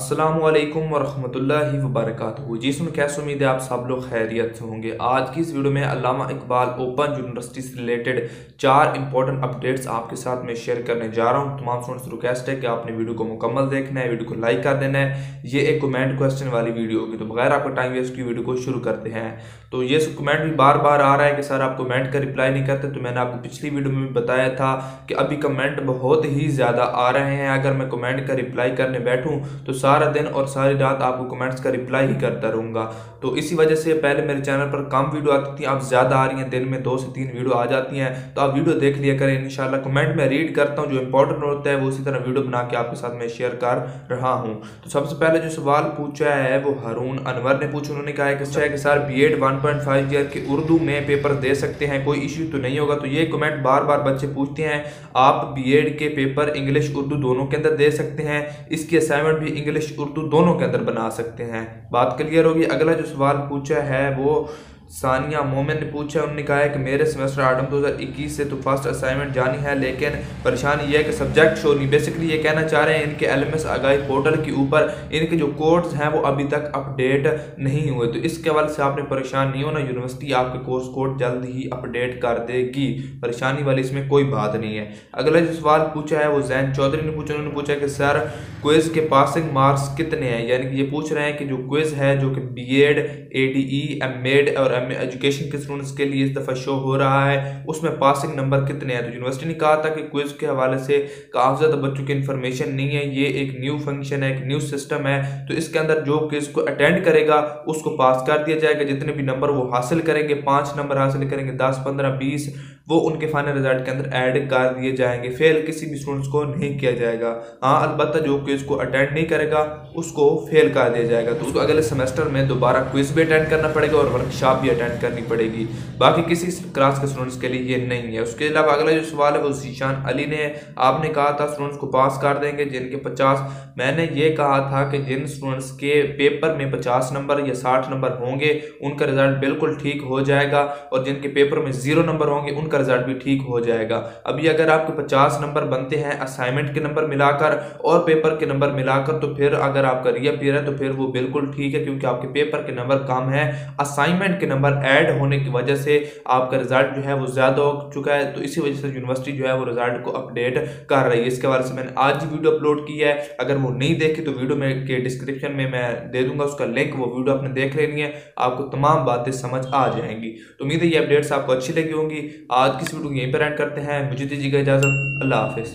अस्सलामुअलैकुम वरहमतुल्लाहि वबरकातुहू। जी सुन, कैसे उम्मीद है आप सब लोग खैरियत से होंगे। आज की इस वीडियो में अल्लामा इकबाल ओपन यूनिवर्सिटी से रिलेटेड 4 इंपॉर्टेंट अपडेट्स आपके साथ में शेयर करने जा रहा हूं। तमाम स्टूडेंट्स से रिक्वेस्ट है कि आपने वीडियो को मुकम्मल देखना है, वीडियो को लाइक कर देना है। ये एक कमेंट क्वेश्चन वाली वीडियो होगी, तो बगैर आपका टाइम वेस्ट की वीडियो को शुरू करते हैं। तो ये कमेंट भी बार बार आ रहा है कि सर आप कमेंट का रिप्लाई नहीं करते, तो मैंने आपको पिछली वीडियो में भी बताया था कि अभी कमेंट बहुत ही ज़्यादा आ रहे हैं। अगर मैं कमेंट का रिप्लाई करने बैठूँ तो सारा दिन और सारी रात आपको कमेंट्स का रिप्लाई ही करता रहूँगा। तो इसी वजह से पहले मेरे चैनल पर कम वीडियो आती थी, अब ज़्यादा आ रही हैं। दिन में 2 से 3 वीडियो आ जाती हैं, तो आप वीडियो देख लिया करें। इंशाल्लाह कमेंट में रीड करता हूँ, जो इंपॉर्टेंट होता है वो उसी तरह वीडियो बना के आपके साथ में शेयर कर रहा हूँ। तो सबसे पहले जो सवाल पूछा है वो हरून अनवर ने पूछा। उन्होंने कहा कि सर BEd 1.5 ईयर के उर्दू में पेपर दे सकते हैं, कोई इश्यू तो नहीं होगा। तो ये कमेंट बार बार बच्चे पूछते हैं, आप BEd के पेपर इंग्लिश उर्दू दोनों के अंदर दे सकते हैं, इसकी असाइनमेंट भी इंग्लिश उर्दू दोनों के अंदर बना सकते हैं। बात क्लियर होगी। अगला जो सवाल पूछा है वो सानिया मोमन ने पूछा। उन्होंने कहा है कि मेरे सेमेस्टर आटम 2021 से तो फर्स्ट असाइनमेंट जानी है, लेकिन परेशानी यह है कि सब्जेक्ट शो नहीं। बेसिकली ये कहना चाह रहे हैं इनके LMS आगाही पोर्टल के ऊपर इनके जो कोर्स हैं वो अभी तक अपडेट नहीं हुए, तो इसके हवाले से आपने परेशान नहीं होना। यूनिवर्सिटी आपके कोर्स कोड जल्द ही अपडेट कर देगी, परेशानी वाली इसमें कोई बात नहीं है। अगला जो सवाल पूछा है वो जैन चौधरी ने पूछा। उन्होंने पूछा कि सर क्विज़ के पासिंग मार्क्स कितने हैं, यानी कि ये पूछ रहे हैं कि जो क्विज़ है जो कि BEd ADE MEd और एजुकेशन के स्टूडेंट्स के लिए इस दफा शो हो रहा है, उसमें पासिंग नंबर कितने हैं। तो यूनिवर्सिटी ने कहा था कि क्विज के हवाले से काफ़ी ज़्यादा बच्चों की इन्फॉर्मेशन नहीं है, ये एक न्यू फंक्शन है, एक न्यू सिस्टम है। तो इसके अंदर जो क्विज को अटेंड करेगा उसको पास कर दिया जाएगा, जितने भी नंबर वो हासिल करेंगे, 5 नंबर हासिल करेंगे, 10 15 20, वो उनके फाइनल रिजल्ट के अंदर ऐड कर दिए जाएंगे। फेल किसी भी स्टूडेंट्स को नहीं किया जाएगा। हाँ, अलबत्ता जो क्विज़ को अटेंड नहीं करेगा उसको फेल कर दिया जाएगा, तो उसको अगले सेमेस्टर में दोबारा क्विज़ भी अटेंड करना पड़ेगा और वर्कशॉप भी अटेंड करनी पड़ेगी। बाकी किसी क्लास के स्टूडेंट्स के लिए ये नहीं है। उसके अलावा अगला जो सवाल है वो शीशान अली ने, आपने कहा था स्टूडेंट्स को पास कर देंगे जिनके 50, मैंने ये कहा था कि जिन स्टूडेंट्स के पेपर में 50 नंबर या 60 नंबर होंगे उनका रिजल्ट बिल्कुल ठीक हो जाएगा, और जिनके पेपर में 0 नंबर होंगे उनका रिजल्ट भी ठीक हो जाएगा। अभी अगर आपके 50 नंबर बनते हैं असाइनमेंट के नंबर मिलाकर और पेपर के नंबर मिलाकर, तो फिर अगर आपका रीअपीयर है तो फिर वो बिल्कुल ठीक है, क्योंकि आपके पेपर के नंबर कम है, असाइनमेंट के नंबर ऐड होने की वजह से आपका रिजल्ट जो है वो ज़्यादा हो चुका है। तो इसी वजह से यूनिवर्सिटी जो है वो रिजल्ट को अपडेट कर रही है। इसके बारे में मैंने आज वीडियो अपलोड की है, अगर वो नहीं देखी तो वीडियो में के डिस्क्रिप्शन में मैं दे दूंगा उसका लिंक, वो वीडियो आपने देख लेनी है, आपको तमाम बातें समझ आ जाएंगी। तो उम्मीद है ये अपडेट्स आपको अच्छी लगी होंगी। आज की इस वीडियो को यहीं पर एंड करते हैं। मुझे दीजिएगा इजाज़त। अल्लाह हाफिज़।